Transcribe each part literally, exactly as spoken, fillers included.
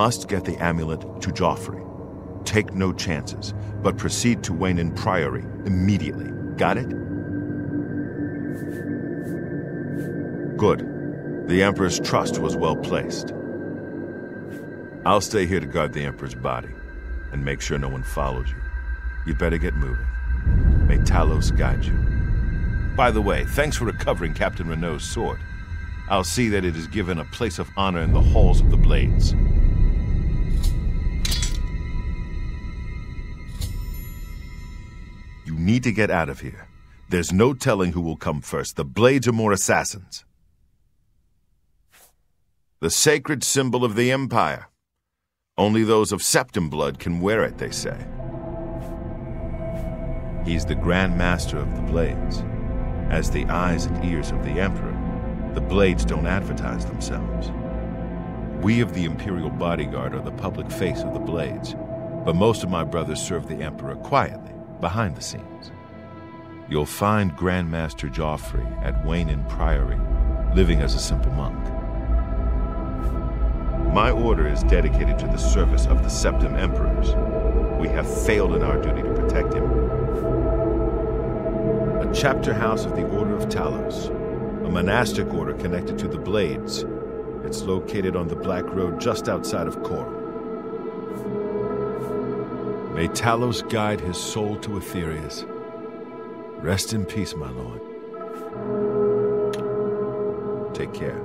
must get the amulet to Joffrey. Take no chances, but proceed to Weynon Priory immediately. Got it? Good. The Emperor's trust was well placed. I'll stay here to guard the Emperor's body and make sure no one follows you. You better get moving. May Talos guide you. By the way, thanks for recovering Captain Renault's sword. I'll see that it is given a place of honor in the halls of the Blades. You need to get out of here. There's no telling who will come first, the Blades or more assassins. The sacred symbol of the Empire. Only those of Septim blood can wear it, they say. He's the Grand Master of the Blades. As the eyes and ears of the Emperor, the Blades don't advertise themselves. We of the Imperial Bodyguard are the public face of the Blades, but most of my brothers serve the Emperor quietly, behind the scenes. You'll find Grand Master Joffrey at Weynon Priory, living as a simple monk. My order is dedicated to the service of the Septim Emperors. We have failed in our duty to protect him. A chapter house of the Order of Talos, a monastic order connected to the Blades. It's located on the Black Road just outside of Cora. May Talos guide his soul to Aetherius. Rest in peace, my lord. Take care.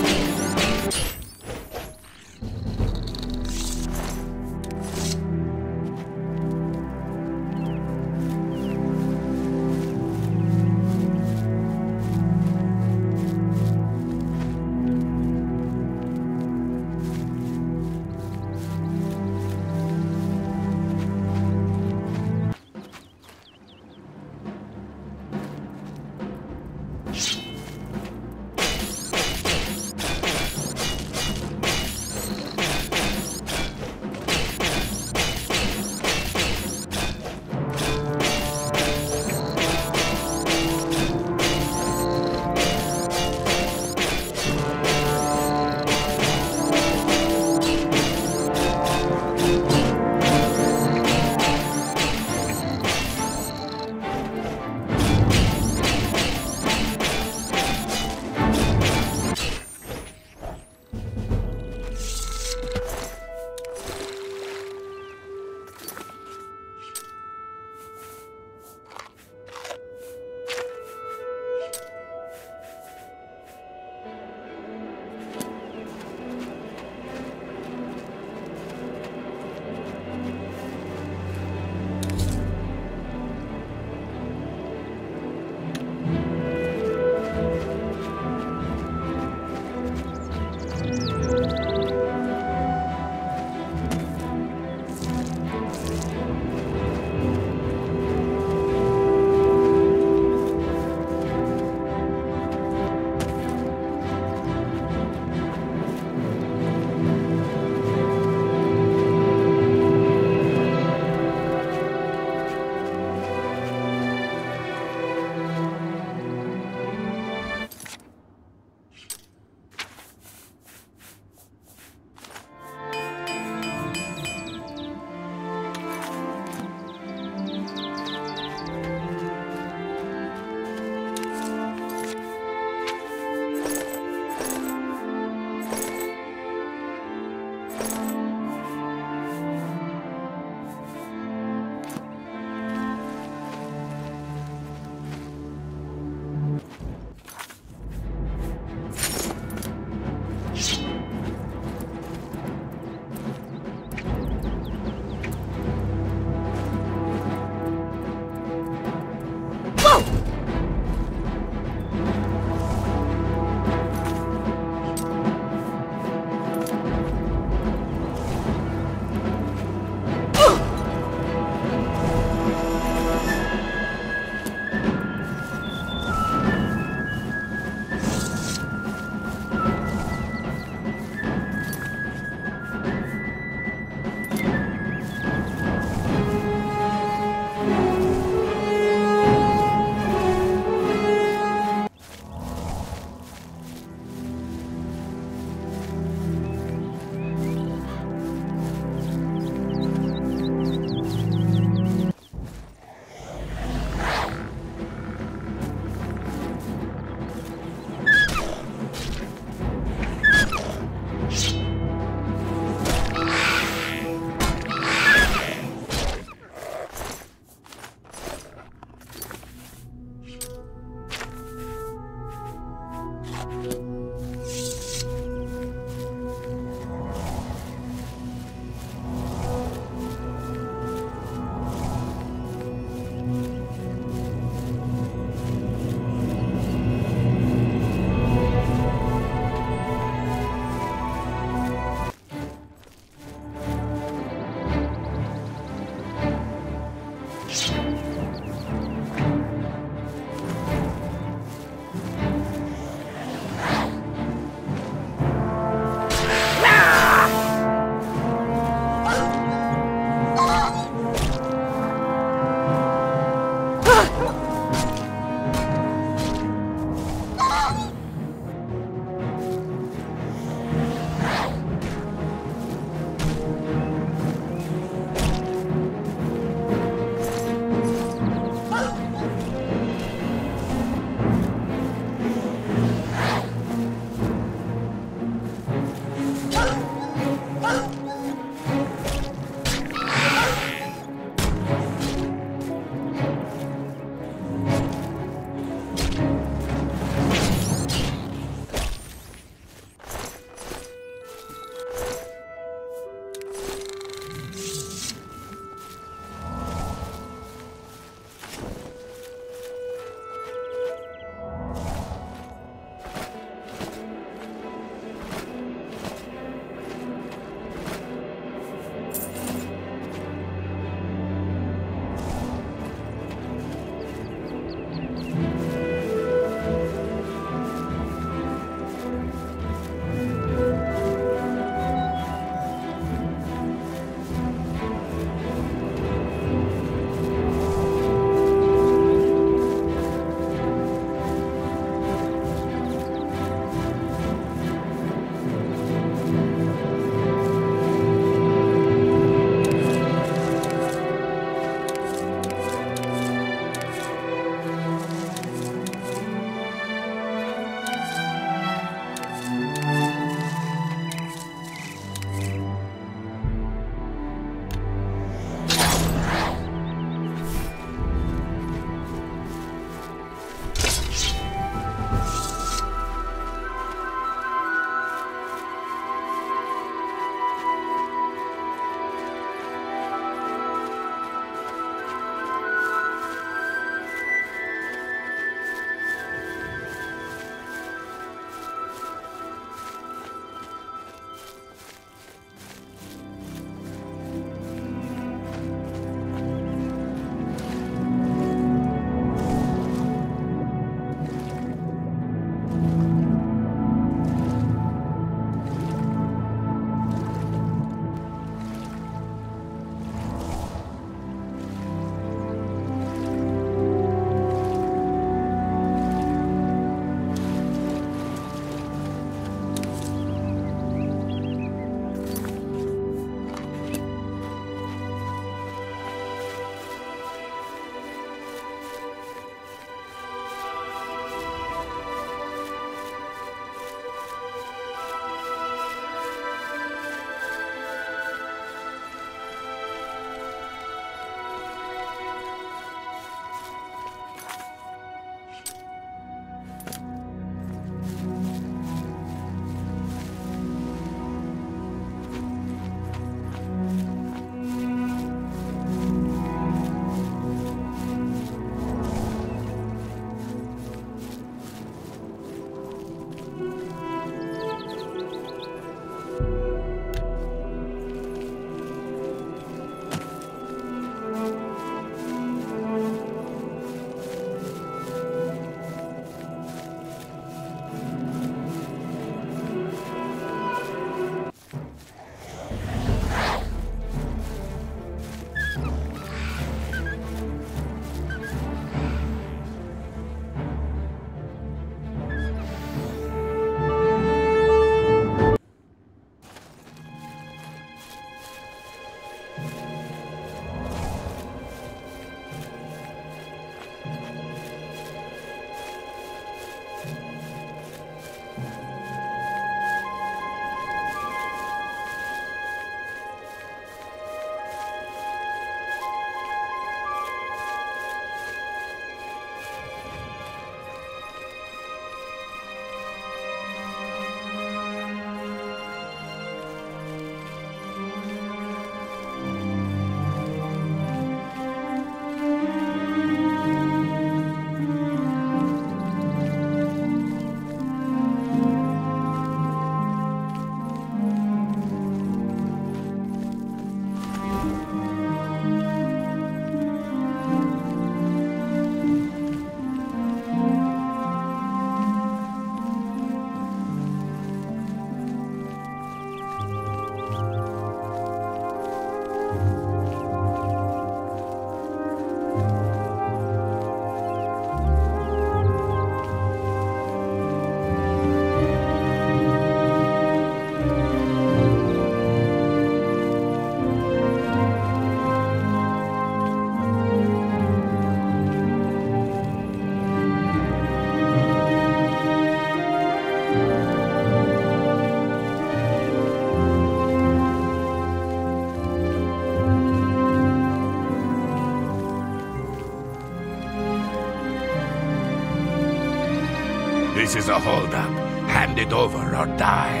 This is a holdup. Hand it over or die.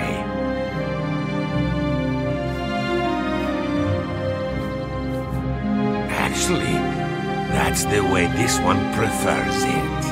Actually, that's the way this one prefers it.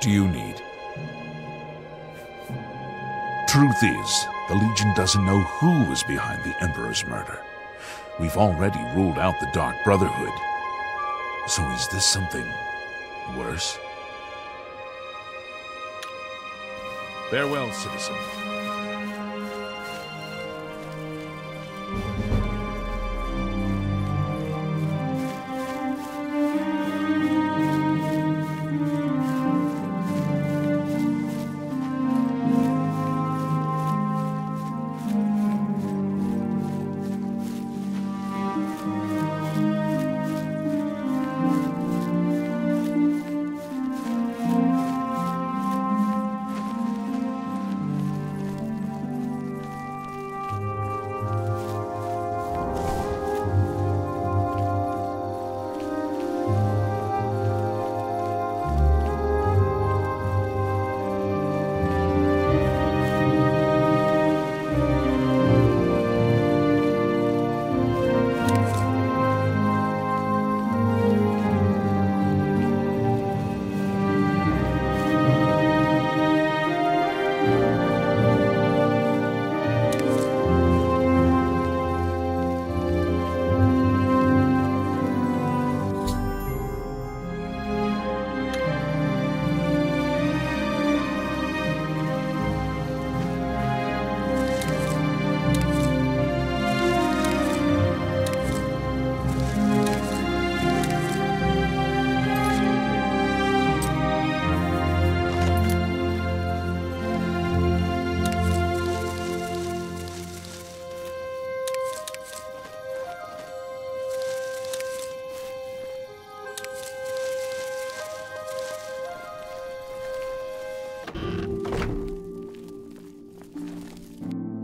Do you need? Truth is, the Legion doesn't know who was behind the Emperor's murder. We've already ruled out the Dark Brotherhood. So is this something worse? Farewell, citizen.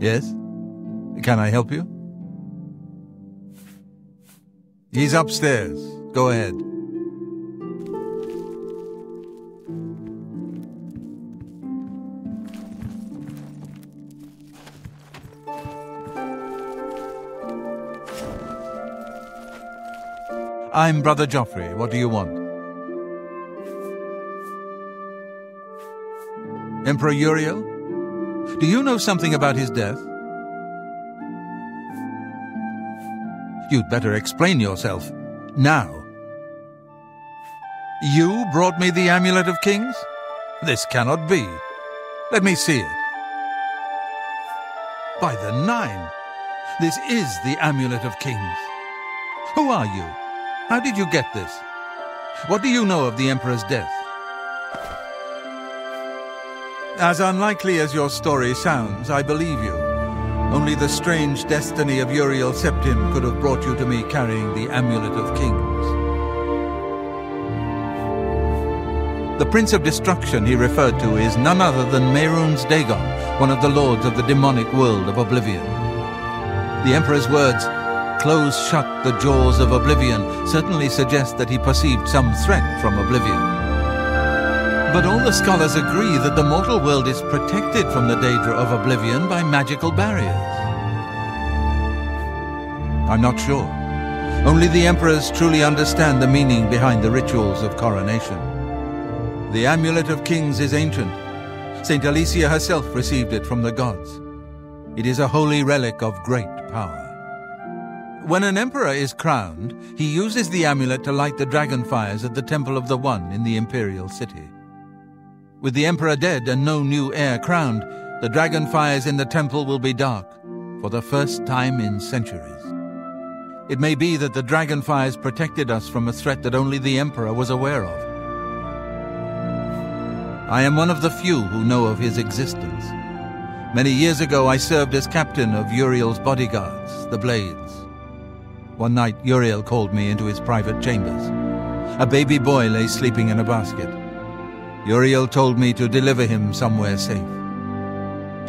Yes? Can I help you? He's upstairs. Go ahead. I'm Brother Joffrey. What do you want? Emperor Uriel? Do you know something about his death? You'd better explain yourself. Now. You brought me the Amulet of Kings? This cannot be. Let me see it. By the Nine! This is the Amulet of Kings. Who are you? How did you get this? What do you know of the Emperor's death? As unlikely as your story sounds, I believe you. Only the strange destiny of Uriel Septim could have brought you to me carrying the Amulet of Kings. The Prince of Destruction he referred to is none other than Mehrunes Dagon, one of the lords of the demonic world of Oblivion. The Emperor's words, close shut the jaws of Oblivion certainly suggests that he perceived some threat from Oblivion. But all the scholars agree that the mortal world is protected from the Daedra of Oblivion by magical barriers. I'm not sure. Only the emperors truly understand the meaning behind the rituals of coronation. The Amulet of Kings is ancient. Saint Alicia herself received it from the gods. It is a holy relic of great power. When an emperor is crowned, he uses the amulet to light the dragonfires at the Temple of the One in the Imperial City. With the emperor dead and no new heir crowned, the dragon fires in the temple will be dark, for the first time in centuries. It may be that the dragon fires protected us from a threat that only the emperor was aware of. I am one of the few who know of his existence. Many years ago, I served as captain of Uriel's bodyguards, the Blades. One night, Uriel called me into his private chambers. A baby boy lay sleeping in a basket. Uriel told me to deliver him somewhere safe.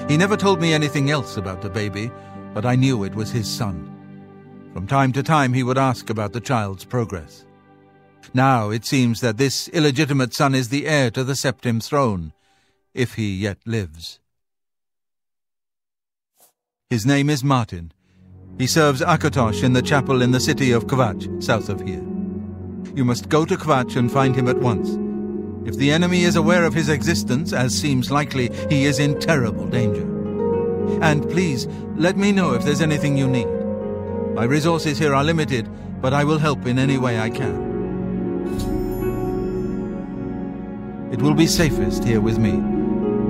He never told me anything else about the baby, but I knew it was his son. From time to time he would ask about the child's progress. Now it seems that this illegitimate son is the heir to the Septim throne, if he yet lives. His name is Martin. He serves Akatosh in the chapel in the city of Kvatch, south of here. You must go to Kvatch and find him at once. If the enemy is aware of his existence, as seems likely, he is in terrible danger. And please, let me know if there's anything you need. My resources here are limited, but I will help in any way I can. It will be safest here with me.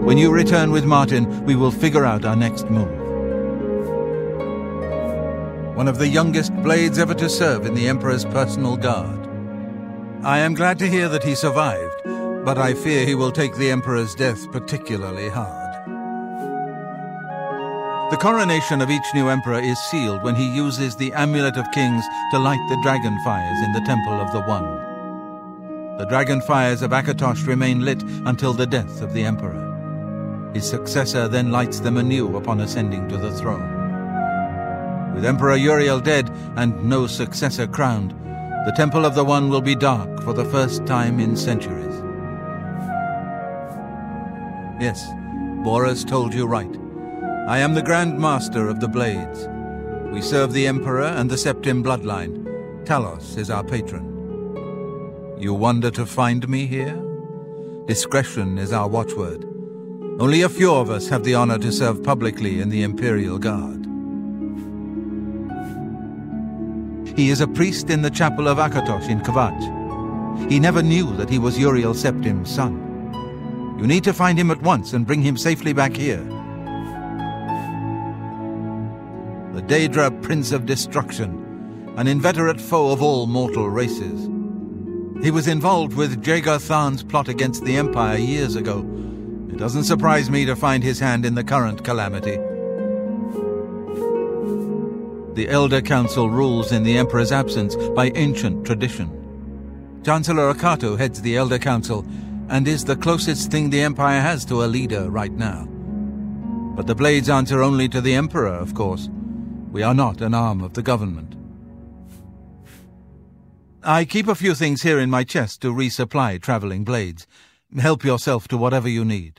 When you return with Martin, we will figure out our next move. One of the youngest Blades ever to serve in the Emperor's personal guard. I am glad to hear that he survived. But I fear he will take the Emperor's death particularly hard. The coronation of each new Emperor is sealed when he uses the Amulet of Kings to light the dragon fires in the Temple of the One. The dragon fires of Akatosh remain lit until the death of the Emperor. His successor then lights them anew upon ascending to the throne. With Emperor Uriel dead and no successor crowned, the Temple of the One will be dark for the first time in centuries. Yes, Boras told you right. I am the Grand Master of the Blades. We serve the Emperor and the Septim bloodline. Talos is our patron. You wonder to find me here? Discretion is our watchword. Only a few of us have the honor to serve publicly in the Imperial Guard. He is a priest in the chapel of Akatosh in Kvatch. He never knew that he was Uriel Septim's son. You need to find him at once and bring him safely back here. The Daedra, Prince of Destruction, an inveterate foe of all mortal races. He was involved with Jaeger Than's plot against the Empire years ago. It doesn't surprise me to find his hand in the current calamity. The Elder Council rules in the Emperor's absence by ancient tradition. Chancellor Ocato heads the Elder Council, and is the closest thing the Empire has to a leader right now. But the Blades answer only to the Emperor, of course. We are not an arm of the government. I keep a few things here in my chest to resupply traveling Blades. Help yourself to whatever you need.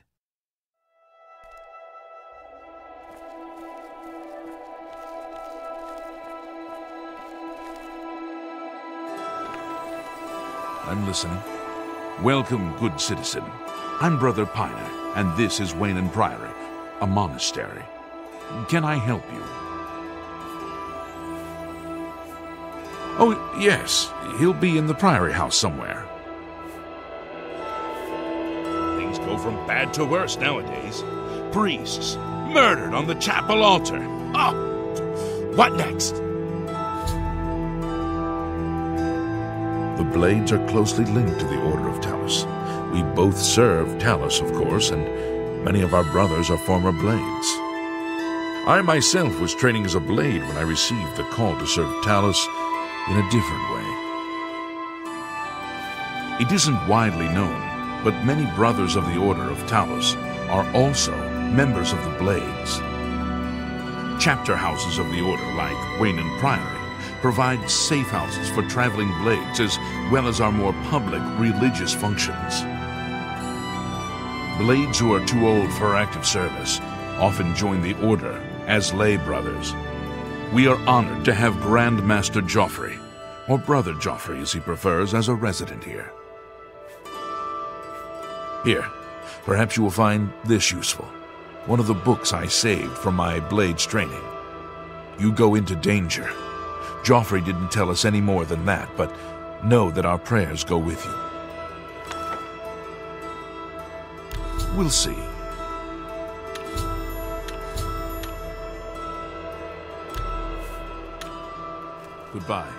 I'm listening. Welcome, good citizen. I'm Brother Piner, and this is Weynon Priory, a monastery. Can I help you? Oh, yes. He'll be in the Priory house somewhere. Things go from bad to worse nowadays. Priests murdered on the chapel altar. Oh! What next? The Blades are closely linked to the Order of Talos. We both serve Talos, of course, and many of our brothers are former Blades. I myself was training as a Blade when I received the call to serve Talos in a different way. It isn't widely known, but many brothers of the Order of Talos are also members of the Blades. Chapter houses of the Order, like Weynon Priory, provide safe houses for traveling Blades, as well as our more public religious functions. Blades who are too old for active service often join the Order as lay brothers. We are honored to have Grand Master Joffrey, or Brother Joffrey as he prefers, as a resident here. Here, perhaps you will find this useful. One of the books I saved from my Blades training. You go into danger. Joffrey didn't tell us any more than that, but know that our prayers go with you. We'll see. Goodbye.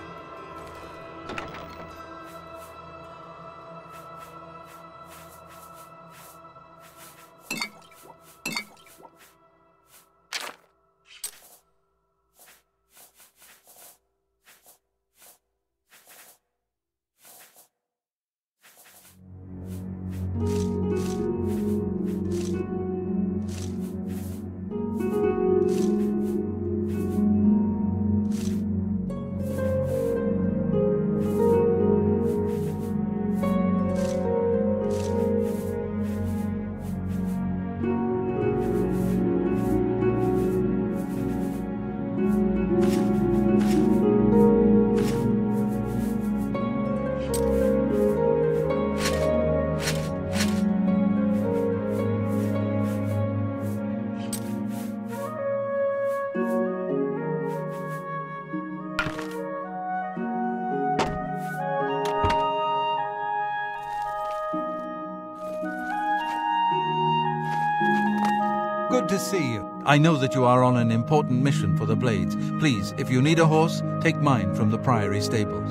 I know that you are on an important mission for the Blades. Please, if you need a horse, take mine from the Priory stables.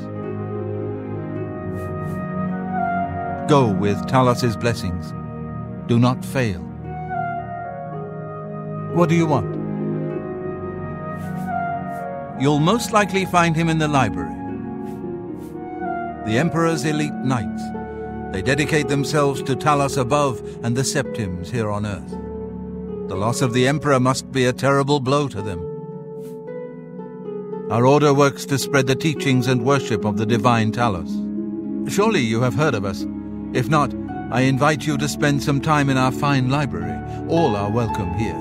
Go with Talos' blessings. Do not fail. What do you want? You'll most likely find him in the library. The Emperor's elite knights. They dedicate themselves to Talos above and the Septims here on Earth. The loss of the Emperor must be a terrible blow to them. Our order works to spread the teachings and worship of the divine Talos. Surely you have heard of us. If not, I invite you to spend some time in our fine library. All are welcome here.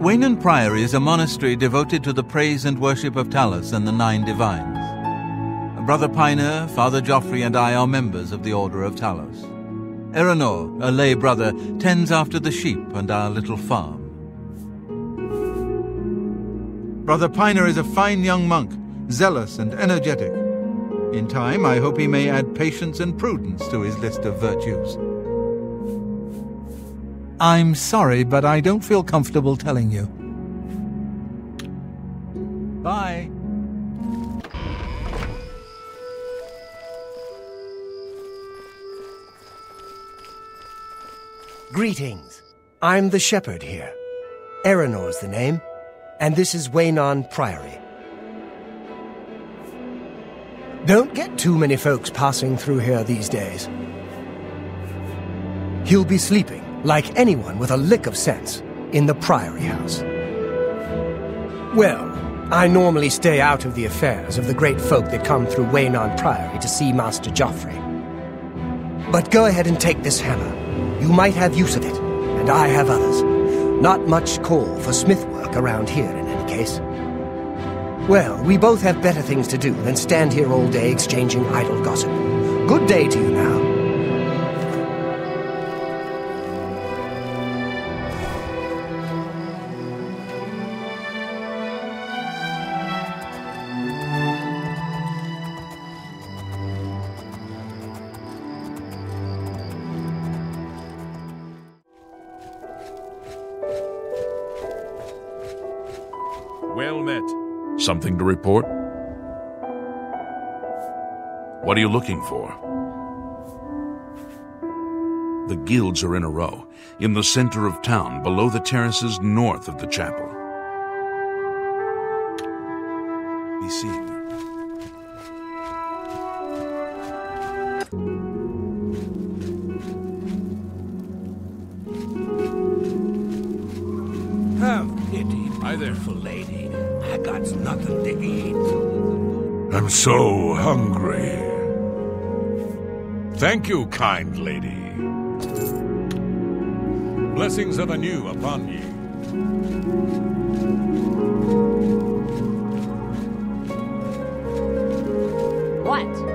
Weynon Priory is a monastery devoted to the praise and worship of Talos and the Nine Divines. Brother Piner, Father Joffrey, and I are members of the Order of Talos. Eronor, a lay brother, tends after the sheep and our little farm. Brother Piner is a fine young monk, zealous and energetic. In time, I hope he may add patience and prudence to his list of virtues. I'm sorry, but I don't feel comfortable telling you. Bye. Greetings. I'm the shepherd here. Eronor's the name, and this is Weynon Priory. Don't get too many folks passing through here these days. He'll be sleeping, like anyone with a lick of sense, in the Priory house. Well, I normally stay out of the affairs of the great folk that come through Weynon Priory to see Master Joffrey. But go ahead and take this hammer. You might have use of it, and I have others. Not much call for smith work around here in any case. Well, we both have better things to do than stand here all day exchanging idle gossip. Good day to you now. Something to report? What are you looking for? The guilds are in a row, in the center of town, below the terraces north of the chapel. Be seen. How pity, beautiful lady. I got that's nothing to eat. I'm so hungry. Thank you, kind lady. Blessings of anew upon ye. What?